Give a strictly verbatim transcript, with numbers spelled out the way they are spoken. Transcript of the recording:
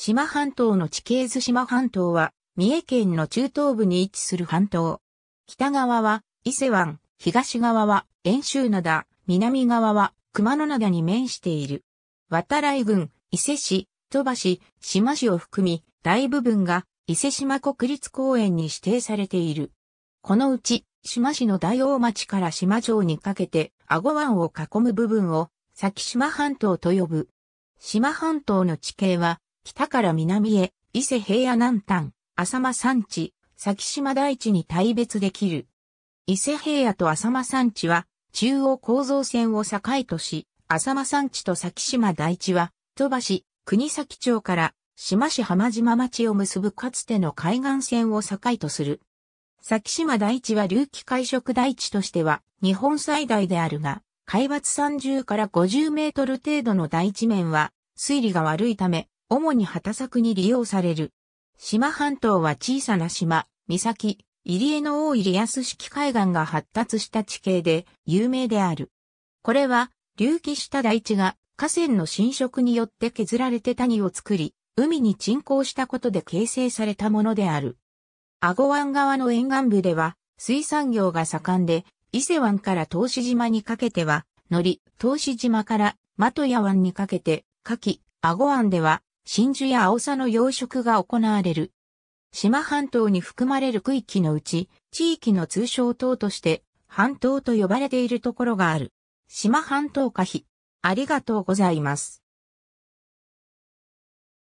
志摩半島の地形図。志摩半島は、三重県の中東部に位置する半島。北側は伊勢湾、東側は遠州灘、南側は熊野灘に面している。渡来郡、伊勢市、鳥羽市、志摩市を含み、大部分が伊勢志摩国立公園に指定されている。このうち、志摩市の大王町から志摩町にかけて、英虞湾を囲む部分を、先志摩半島と呼ぶ。志摩半島の地形は、北から南へ、伊勢平野南端、浅間山地、先島台地に大別できる。伊勢平野と浅間山地は、中央構造線を境とし、浅間山地と先島台地は、鳥羽市、国東町から、志摩市浜島町を結ぶかつての海岸線を境とする。先島台地は隆起海食台地としては、日本最大であるが、海抜さんじゅうからごじゅうメートル程度の台地面は、水利が悪いため、主に畑作に利用される。志摩半島は小さな島、岬、入江の大入安敷海岸が発達した地形で有名である。これは、隆起した台地が河川の浸食によって削られて谷を作り、海に沈降したことで形成されたものである。英虞湾側の沿岸部では、水産業が盛んで、伊勢湾から答志島にかけては、海苔、答志島から的屋湾にかけて、牡蠣、英虞湾では、真珠やアオサの養殖が行われる。志摩半島に含まれる区域のうち、地域の通称島として、半島と呼ばれているところがある。志摩半島可否。ありがとうございます。